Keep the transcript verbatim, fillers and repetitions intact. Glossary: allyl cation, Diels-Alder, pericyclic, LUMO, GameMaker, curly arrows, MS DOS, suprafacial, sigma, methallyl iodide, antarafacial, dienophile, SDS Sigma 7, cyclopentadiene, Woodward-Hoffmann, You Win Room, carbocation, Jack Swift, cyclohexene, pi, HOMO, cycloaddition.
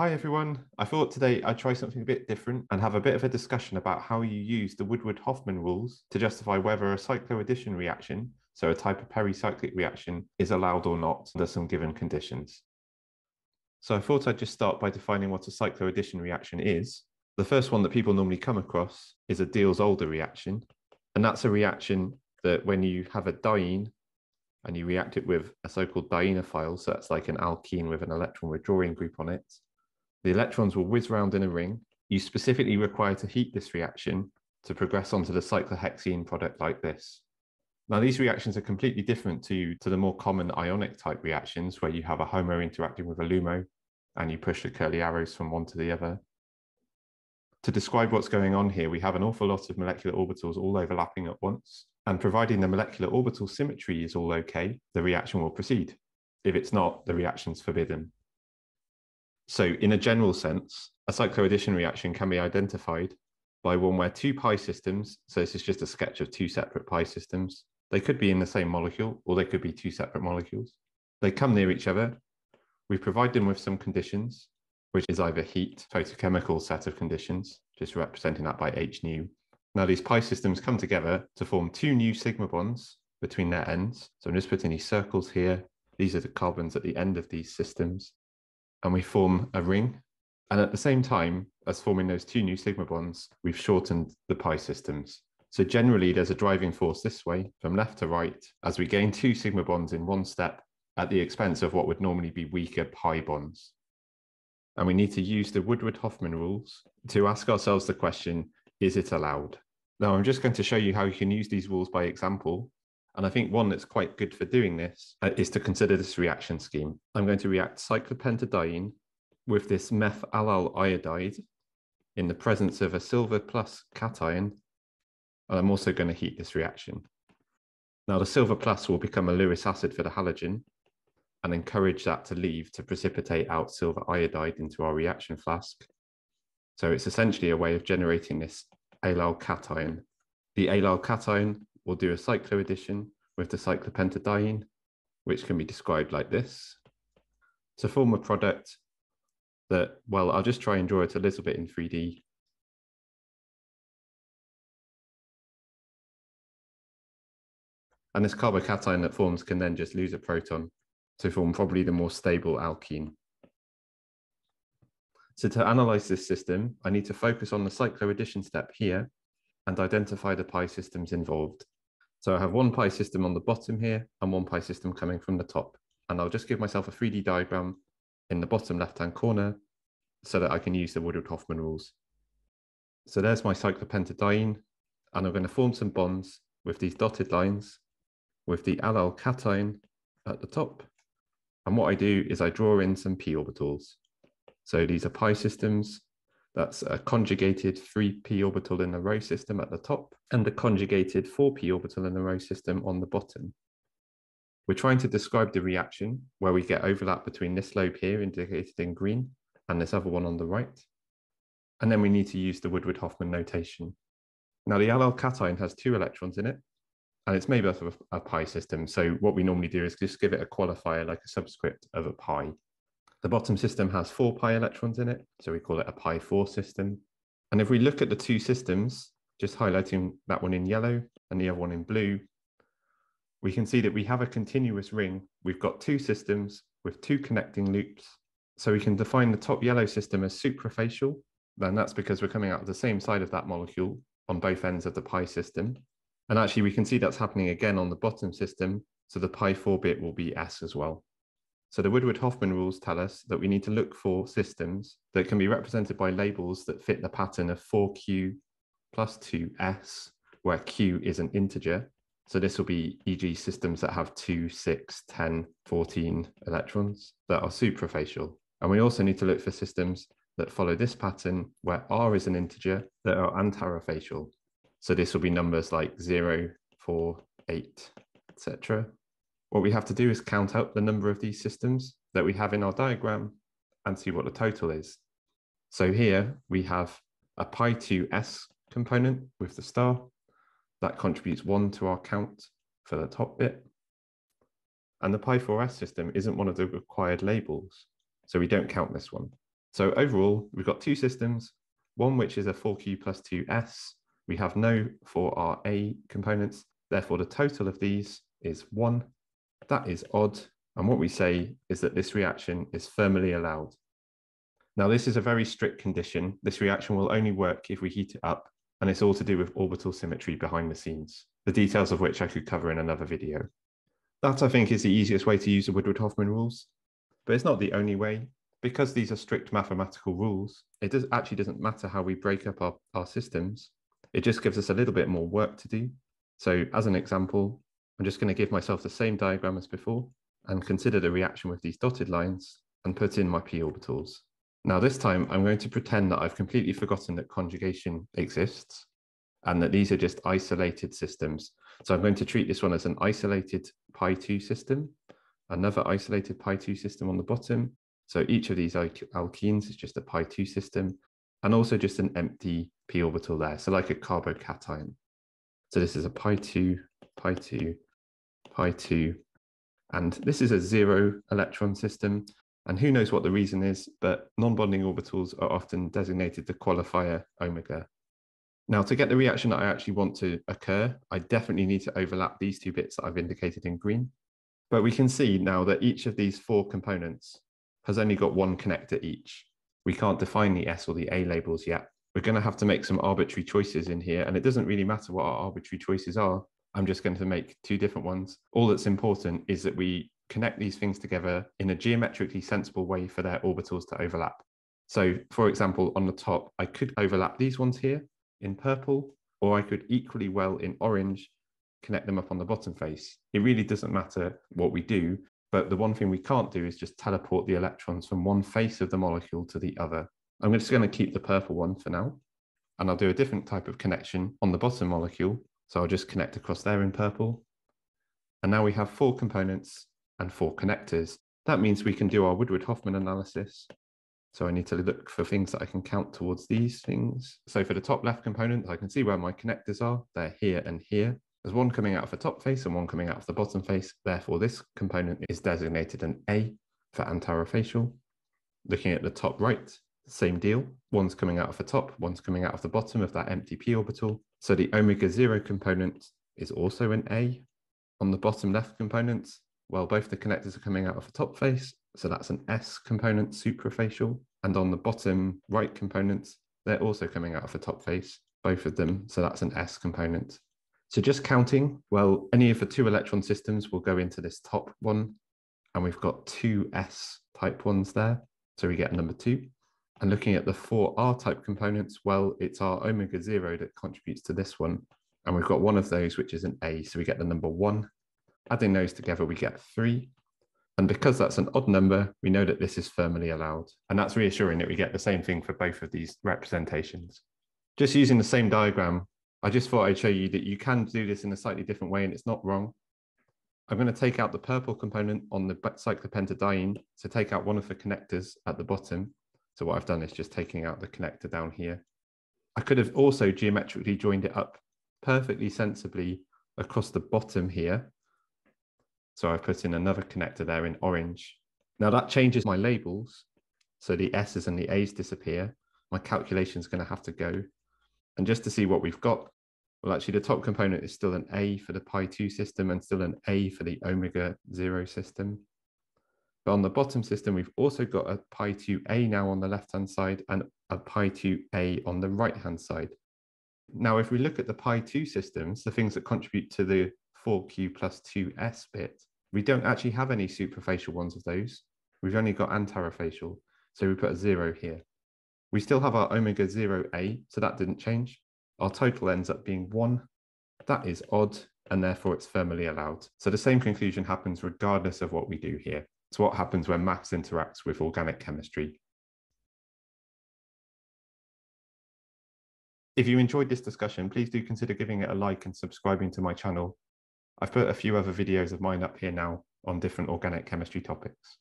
Hi everyone, I thought today I'd try something a bit different and have a bit of a discussion about how you use the Woodward-Hoffmann rules to justify whether a cycloaddition reaction, so a type of pericyclic reaction, is allowed or not under some given conditions. So I thought I'd just start by defining what a cycloaddition reaction is. The first one that people normally come across is a Diels-Alder reaction, and that's a reaction that when you have a diene and you react it with a so-called dienophile, so that's like an alkene with an electron withdrawing group on it, the electrons will whiz round in a ring. You specifically require to heat this reaction to progress onto the cyclohexene product like this. Now, these reactions are completely different to, to the more common ionic type reactions where you have a HOMO interacting with a LUMO and you push the curly arrows from one to the other. To describe what's going on here, we have an awful lot of molecular orbitals all overlapping at once, and providing the molecular orbital symmetry is all okay, the reaction will proceed. If it's not, the reaction's forbidden. So in a general sense, a cycloaddition reaction can be identified by one where two pi systems, so this is just a sketch of two separate pi systems, they could be in the same molecule or they could be two separate molecules. They come near each other. We provide them with some conditions, which is either heat, photochemical set of conditions, just representing that by H nu. Now these pi systems come together to form two new sigma bonds between their ends. So I'm just putting these circles here. These are the carbons at the end of these systems. And we form a ring. And at the same time as forming those two new sigma bonds, we've shortened the pi systems. So generally there's a driving force this way from left to right as we gain two sigma bonds in one step at the expense of what would normally be weaker pi bonds. And we need to use the Woodward-Hoffmann rules to ask ourselves the question, is it allowed? Now I'm just going to show you how you can use these rules by example. And I think one that's quite good for doing this is to consider this reaction scheme. I'm going to react cyclopentadiene with this methallyl iodide in the presence of a silver plus cation. And I'm also going to heat this reaction. Now the silver plus will become a Lewis acid for the halogen and encourage that to leave to precipitate out silver iodide into our reaction flask. So it's essentially a way of generating this allyl cation. The allyl cation we'll do a cycloaddition with the cyclopentadiene, which can be described like this, to form a product that, well, I'll just try and draw it a little bit in three D. And this carbocation that forms can then just lose a proton to form probably the more stable alkene. So to analyze this system, I need to focus on the cycloaddition step here and identify the pi systems involved. So I have one pi system on the bottom here and one pi system coming from the top. And I'll just give myself a three D diagram in the bottom left-hand corner so that I can use the Woodward-Hoffmann rules. So there's my cyclopentadiene, and I'm going to form some bonds with these dotted lines with the allyl cation at the top. And what I do is I draw in some p orbitals. So these are pi systems. That's a conjugated three p orbital in the row system at the top and a conjugated four p orbital in the row system on the bottom. We're trying to describe the reaction where we get overlap between this lobe here indicated in green and this other one on the right. And then we need to use the Woodward-Hoffmann notation. Now the allyl cation has two electrons in it and it's made up of a pi system. So what we normally do is just give it a qualifier like a subscript of a pi. The bottom system has four pi electrons in it, so we call it a pi four system. And if we look at the two systems, just highlighting that one in yellow and the other one in blue, we can see that we have a continuous ring. We've got two systems with two connecting loops. So we can define the top yellow system as suprafacial, and that's because we're coming out of the same side of that molecule on both ends of the pi system. And actually we can see that's happening again on the bottom system, so the pi four bit will be S as well. So the Woodward-Hoffmann rules tell us that we need to look for systems that can be represented by labels that fit the pattern of four q plus two s, where q is an integer. So this will be, for example, systems that have two, six, ten, fourteen electrons that are suprafacial. And we also need to look for systems that follow this pattern where r is an integer that are antarafacial. So this will be numbers like zero, four, eight, et cetera. What we have to do is count up the number of these systems that we have in our diagram and see what the total is. So here we have a pi two s component with the star that contributes one to our count for the top bit. And the pi four s system isn't one of the required labels, so we don't count this one. So overall, we've got two systems, one which is a four Q plus two S. We have no four R A components. Therefore, the total of these is one. That is odd. And what we say is that this reaction is thermally allowed. Now, this is a very strict condition. This reaction will only work if we heat it up, and it's all to do with orbital symmetry behind the scenes, the details of which I could cover in another video. That, I think, is the easiest way to use the Woodward-Hoffmann rules, but it's not the only way. Because these are strict mathematical rules, it does, actually doesn't matter how we break up our, our systems. It just gives us a little bit more work to do. So as an example, I'm just going to give myself the same diagram as before and consider the reaction with these dotted lines and put in my p orbitals. Now this time I'm going to pretend that I've completely forgotten that conjugation exists and that these are just isolated systems. So I'm going to treat this one as an isolated pi two system, another isolated pi two system on the bottom. So each of these alkenes is just a pi two system, and also just an empty p orbital there. So like a carbocation. So this is a pi two, pi two, pi two, and this is a zero electron system. And who knows what the reason is, but non-bonding orbitals are often designated the qualifier omega. Now, to get the reaction that I actually want to occur, I definitely need to overlap these two bits that I've indicated in green. But we can see now that each of these four components has only got one connector each. We can't define the S or the A labels yet. We're going to have to make some arbitrary choices in here, and it doesn't really matter what our arbitrary choices are. I'm just going to make two different ones. All that's important is that we connect these things together in a geometrically sensible way for their orbitals to overlap. So, for example, on the top, I could overlap these ones here in purple, or I could equally well in orange connect them up on the bottom face. It really doesn't matter what we do, but the one thing we can't do is just teleport the electrons from one face of the molecule to the other. I'm just going to keep the purple one for now, and I'll do a different type of connection on the bottom molecule. So I'll just connect across there in purple. And now we have four components and four connectors. That means we can do our Woodward-Hoffmann analysis. So I need to look for things that I can count towards these things. So for the top left component, I can see where my connectors are. They're here and here. There's one coming out of the top face and one coming out of the bottom face. Therefore, this component is designated an A for antarofacial. Looking at the top right, same deal. One's coming out of the top, one's coming out of the bottom of that empty p orbital. So the omega zero component is also an A. On the bottom left component, well, both the connectors are coming out of the top face, so that's an S component, suprafacial. And on the bottom right component, they're also coming out of the top face, both of them, so that's an S component. So just counting, well, any of the two electron systems will go into this top one, and we've got two S type ones there, so we get number two. And looking at the four R type components, well, it's our omega zero that contributes to this one. And we've got one of those, which is an A. So we get the number one. Adding those together, we get three. And because that's an odd number, we know that this is thermally allowed. And that's reassuring that we get the same thing for both of these representations. Just using the same diagram, I just thought I'd show you that you can do this in a slightly different way, and it's not wrong. I'm going to take out the purple component on the cyclopentadiene. So take out one of the connectors at the bottom. So what I've done is just taking out the connector down here. I could have also geometrically joined it up perfectly sensibly across the bottom here. So I've put in another connector there in orange. Now that changes my labels. So the S's and the A's disappear. My calculation is going to have to go. And just to see what we've got, well, actually the top component is still an A for the pi two system and still an A for the omega zero system. But on the bottom system, we've also got a pi two A now on the left-hand side and a pi two A on the right-hand side. Now, if we look at the pi two systems, the things that contribute to the four Q plus two S bit, we don't actually have any suprafacial ones of those. We've only got antarofacial, so we put a zero here. We still have our omega zero A, so that didn't change. Our total ends up being one. That is odd, and therefore it's thermally allowed. So the same conclusion happens regardless of what we do here. It's what happens when maths interacts with organic chemistry. If you enjoyed this discussion, please do consider giving it a like and subscribing to my channel. I've put a few other videos of mine up here now on different organic chemistry topics.